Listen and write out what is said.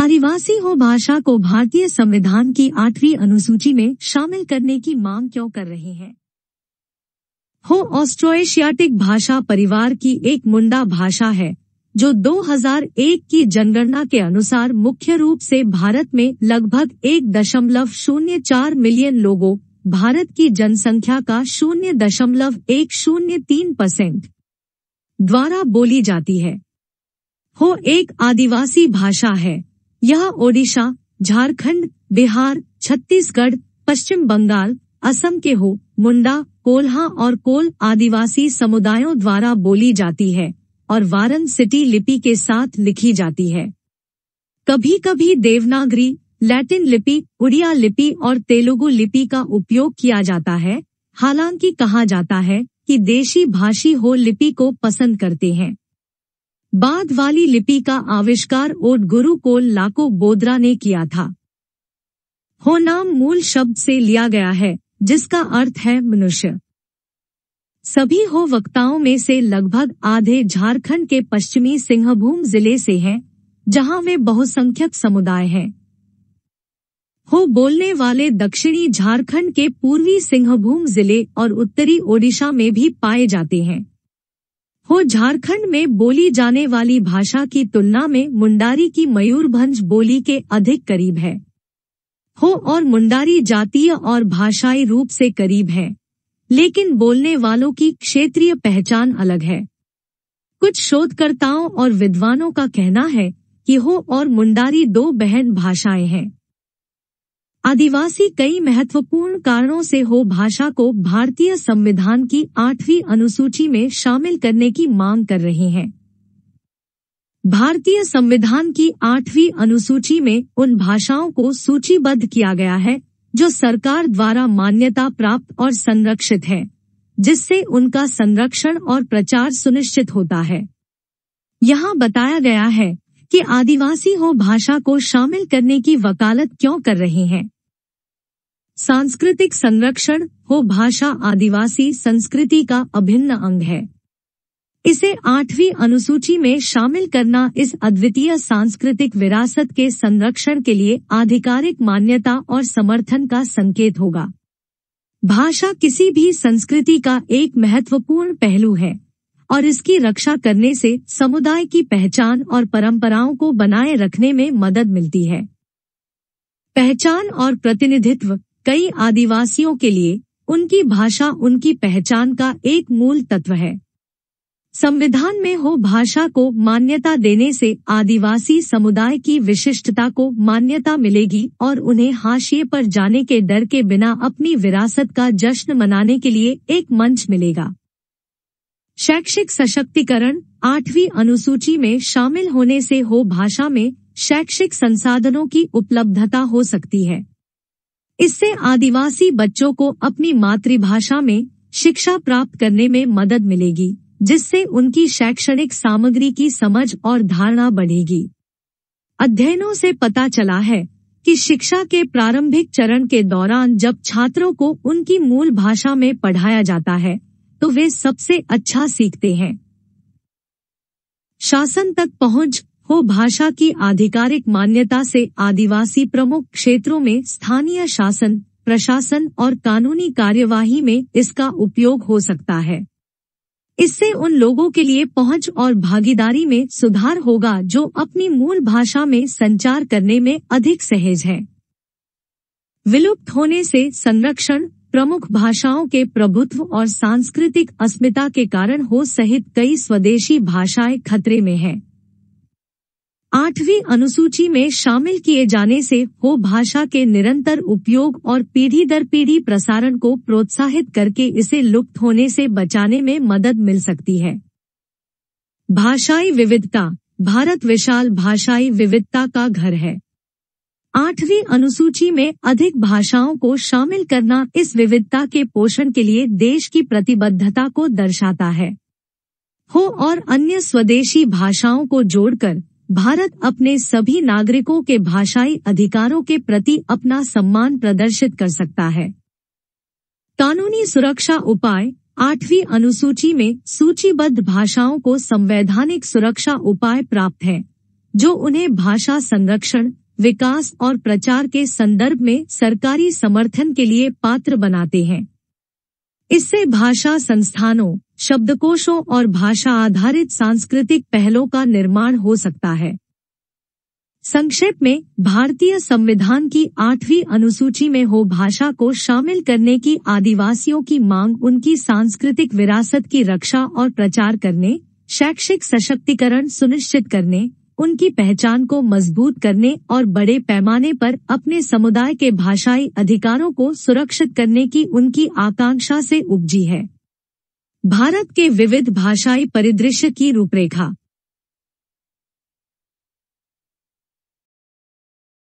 आदिवासी हो भाषा को भारतीय संविधान की 8वीं अनुसूची में शामिल करने की मांग क्यों कर रहे हैं? हो ऑस्ट्रोएशियाटिक भाषा परिवार की एक मुंडा भाषा है जो 2001 की जनगणना के अनुसार मुख्य रूप से भारत में लगभग 1.04 मिलियन लोगों, भारत की जनसंख्या का 0.103% द्वारा बोली जाती है। हो एक आदिवासी भाषा है। यह ओडिशा, झारखंड, बिहार, छत्तीसगढ़, पश्चिम बंगाल, असम के हो, मुंडा, कोल्हा और कोल आदिवासी समुदायों द्वारा बोली जाती है और वाराणसी लिपि के साथ लिखी जाती है। कभी कभी देवनागरी, लैटिन लिपि, उड़िया लिपि और तेलुगु लिपि का उपयोग किया जाता है, हालांकि कहा जाता है कि देशी भाषी हो लिपि को पसंद करते हैं। बाद वाली लिपि का आविष्कार ओड गुरु कोल लाको बोद्रा ने किया था। हो नाम मूल शब्द से लिया गया है जिसका अर्थ है मनुष्य। सभी हो वक्ताओं में से लगभग आधे झारखंड के पश्चिमी सिंहभूम जिले से हैं, जहां वे बहुसंख्यक समुदाय हैं। हो बोलने वाले दक्षिणी झारखंड के पूर्वी सिंहभूम जिले और उत्तरी ओडिशा में भी पाए जाते हैं। हो झारखंड में बोली जाने वाली भाषा की तुलना में मुंडारी की मयूरभंज बोली के अधिक करीब है। हो और मुंडारी जातीय और भाषाई रूप से करीब है, लेकिन बोलने वालों की क्षेत्रीय पहचान अलग है। कुछ शोधकर्ताओं और विद्वानों का कहना है कि हो और मुंडारी दो बहन भाषाएं हैं। आदिवासी कई महत्वपूर्ण कारणों से हो भाषा को भारतीय संविधान की 8वीं अनुसूची में शामिल करने की मांग कर रहे हैं। भारतीय संविधान की 8वीं अनुसूची में उन भाषाओं को सूचीबद्ध किया गया है जो सरकार द्वारा मान्यता प्राप्त और संरक्षित है, जिससे उनका संरक्षण और प्रचार सुनिश्चित होता है। यहाँ बताया गया है कि आदिवासी हो भाषा को शामिल करने की वकालत क्यों कर रहे हैं। सांस्कृतिक संरक्षण। हो भाषा आदिवासी संस्कृति का अभिन्न अंग है। इसे 8वीं अनुसूची में शामिल करना इस अद्वितीय सांस्कृतिक विरासत के संरक्षण के लिए आधिकारिक मान्यता और समर्थन का संकेत होगा। भाषा किसी भी संस्कृति का एक महत्वपूर्ण पहलू है और इसकी रक्षा करने से समुदाय की पहचान और परंपराओं को बनाए रखने में मदद मिलती है। पहचान और प्रतिनिधित्व। कई आदिवासियों के लिए उनकी भाषा उनकी पहचान का एक मूल तत्व है। संविधान में हो भाषा को मान्यता देने से आदिवासी समुदाय की विशिष्टता को मान्यता मिलेगी और उन्हें हाशिए पर जाने के डर के बिना अपनी विरासत का जश्न मनाने के लिए एक मंच मिलेगा। शैक्षिक सशक्तिकरण। 8वीं अनुसूची में शामिल होने से हो भाषा में शैक्षिक संसाधनों की उपलब्धता हो सकती है। इससे आदिवासी बच्चों को अपनी मातृभाषा में शिक्षा प्राप्त करने में मदद मिलेगी, जिससे उनकी शैक्षणिक सामग्री की समझ और धारणा बढ़ेगी। अध्ययनों से पता चला है कि शिक्षा के प्रारंभिक चरण के दौरान जब छात्रों को उनकी मूल भाषा में पढ़ाया जाता है तो वे सबसे अच्छा सीखते हैं। शासन तक पहुंच। हो भाषा की आधिकारिक मान्यता से आदिवासी प्रमुख क्षेत्रों में स्थानीय शासन, प्रशासन और कानूनी कार्यवाही में इसका उपयोग हो सकता है। इससे उन लोगों के लिए पहुंच और भागीदारी में सुधार होगा जो अपनी मूल भाषा में संचार करने में अधिक सहज हैं। विलुप्त होने से संरक्षण। प्रमुख भाषाओं के प्रभुत्व और सांस्कृतिक अस्मिता के कारण हो सहित कई स्वदेशी भाषाएं खतरे में हैं। 8वीं अनुसूची में शामिल किए जाने से हो भाषा के निरंतर उपयोग और पीढ़ी दर पीढ़ी प्रसारण को प्रोत्साहित करके इसे लुप्त होने से बचाने में मदद मिल सकती है। भाषाई विविधता। भारत विशाल भाषाई विविधता का घर है। 8वीं अनुसूची में अधिक भाषाओं को शामिल करना इस विविधता के पोषण के लिए देश की प्रतिबद्धता को दर्शाता है। हो और अन्य स्वदेशी भाषाओं को जोड़कर भारत अपने सभी नागरिकों के भाषाई अधिकारों के प्रति अपना सम्मान प्रदर्शित कर सकता है। कानूनी सुरक्षा उपाय। 8वीं अनुसूची में सूचीबद्ध भाषाओं को संवैधानिक सुरक्षा उपाय प्राप्त है जो उन्हें भाषा संरक्षण, विकास और प्रचार के संदर्भ में सरकारी समर्थन के लिए पात्र बनाते हैं। इससे भाषा संस्थानों, शब्दकोशों और भाषा आधारित सांस्कृतिक पहलों का निर्माण हो सकता है। संक्षेप में, भारतीय संविधान की 8वीं अनुसूची में हो भाषा को शामिल करने की आदिवासियों की मांग उनकी सांस्कृतिक विरासत की रक्षा और प्रचार करने, शैक्षिक सशक्तिकरण सुनिश्चित करने, उनकी पहचान को मजबूत करने और बड़े पैमाने पर अपने समुदाय के भाषाई अधिकारों को सुरक्षित करने की उनकी आकांक्षा से उपजी है। भारत के विविध भाषाई परिदृश्य की रूपरेखा।